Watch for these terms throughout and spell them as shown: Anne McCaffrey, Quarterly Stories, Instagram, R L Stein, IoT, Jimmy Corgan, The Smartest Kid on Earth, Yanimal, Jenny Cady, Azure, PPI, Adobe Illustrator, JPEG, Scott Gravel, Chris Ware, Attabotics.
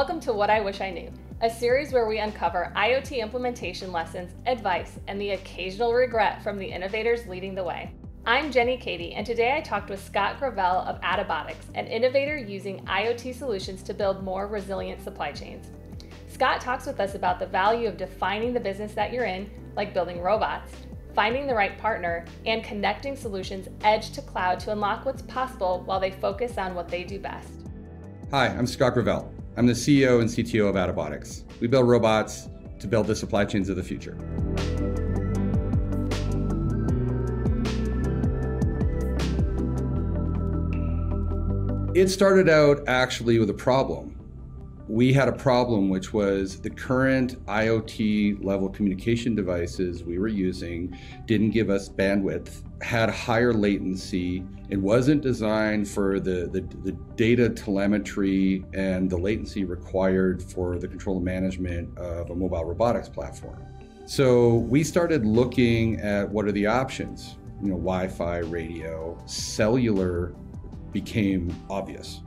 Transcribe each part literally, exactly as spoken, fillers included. Welcome to What I Wish I Knew, a series where we uncover IoT implementation lessons, advice, and the occasional regret from the innovators leading the way. I'm Jenny Cady, and today I talked with Scott Gravel of Attabotics, an innovator using IoT solutions to build more resilient supply chains. Scott talks with us about the value of defining the business that you're in, like building robots, finding the right partner, and connecting solutions edge to cloud to unlock what's possible while they focus on what they do best. Hi, I'm Scott Gravel. I'm the C E O and C T O of Attabotics. We build robots to build the supply chains of the future. It started out actually with a problem. We had a problem, which was the current IoT level communication devices we were using didn't give us bandwidth, had higher latency. It wasn't designed for the, the, the data telemetry and the latency required for the control and management of a mobile robotics platform. So we started looking at what are the options. You know, Wi-Fi, radio, cellular became obvious.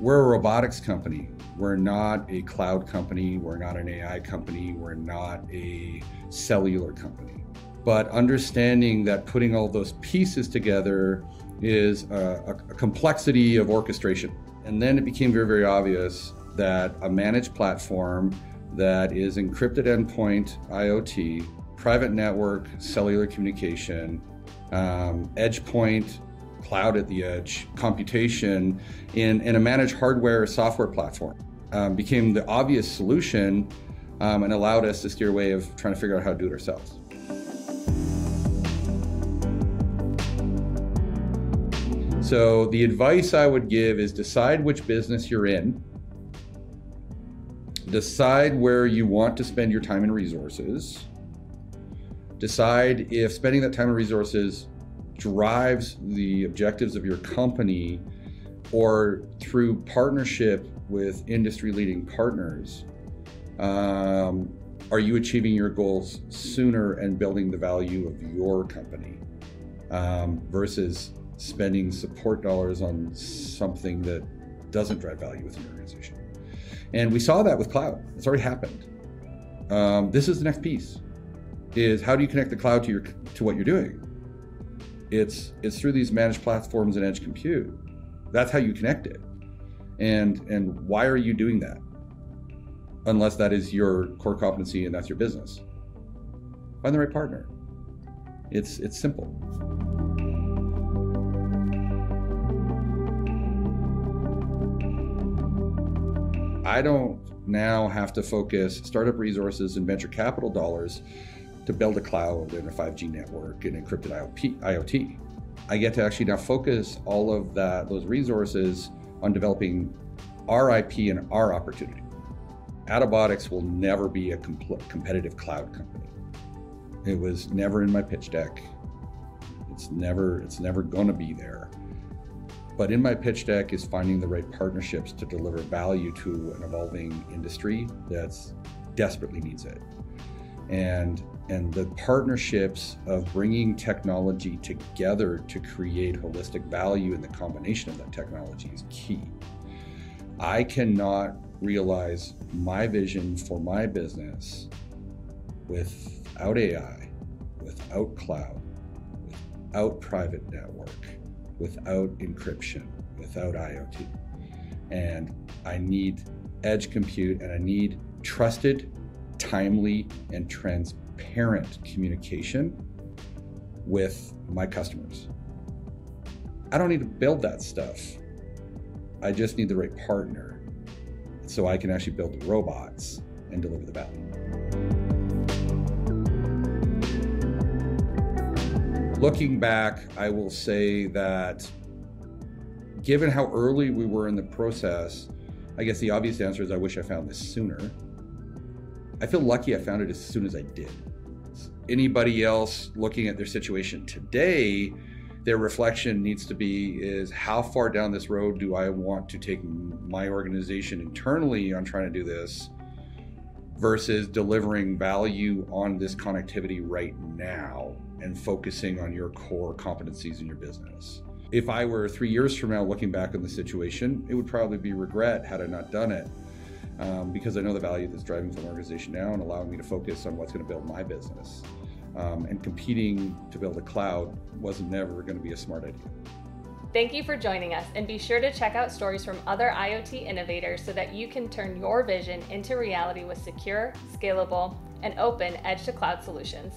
We're a robotics company. We're not a cloud company, we're not an A I company, we're not a cellular company. But understanding that putting all those pieces together is a, a complexity of orchestration. And then it became very, very obvious that a managed platform that is encrypted endpoint, IoT, private network, cellular communication, um, edge point, cloud at the edge, computation, and, and a managed hardware or software platform um, became the obvious solution um, and allowed us to steer away of trying to figure out how to do it ourselves. So the advice I would give is decide which business you're in, decide where you want to spend your time and resources, decide if spending that time and resources drives the objectives of your company, or through partnership with industry-leading partners, um, are you achieving your goals sooner and building the value of your company um, versus spending support dollars on something that doesn't drive value within your organization? And we saw that with cloud. It's already happened. Um, this is the next piece: is how do you connect the cloud to your to what you're doing? It's, it's through these managed platforms and edge compute. That's how you connect it. And, and why are you doing that? Unless that is your core competency and that's your business. Find the right partner. It's, it's simple. I don't now have to focus startup resources and venture capital dollars to build a cloud and a five G network and encrypted I O T. I get to actually now focus all of that, those resources on developing our I P and our opportunity. Attabotics will never be a compl- competitive cloud company. It was never in my pitch deck. It's never, it's never gonna be there. But in my pitch deck is finding the right partnerships to deliver value to an evolving industry that's desperately needs it. And and the partnerships of bringing technology together to create holistic value in the combination of that technology is key. I cannot realize my vision for my business without A I, without cloud, without private network, without encryption, without IoT. And I need edge compute, and I need trusted, timely, and transparent communication with my customers. I don't need to build that stuff. I just need the right partner so I can actually build the robots and deliver the value. Looking back, I will say that given how early we were in the process, I guess the obvious answer is I wish I found this sooner. I feel lucky I found it as soon as I did. Anybody else looking at their situation today, their reflection needs to be is how far down this road do I want to take my organization internally on trying to do this versus delivering value on this connectivity right now and focusing on your core competencies in your business. If I were three years from now looking back on the situation, it would probably be regret had I not done it. um, because I know the value that's driving for an organization now and allowing me to focus on what's going to build my business. Um, and competing to build a cloud wasn't never going to be a smart idea. Thank you for joining us, and be sure to check out stories from other IoT innovators so that you can turn your vision into reality with secure, scalable, and open edge-to-cloud solutions.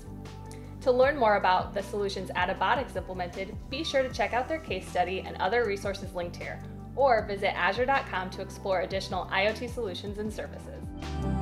To learn more about the solutions Attabotics implemented, be sure to check out their case study and other resources linked here, or visit azure dot com to explore additional IoT solutions and services.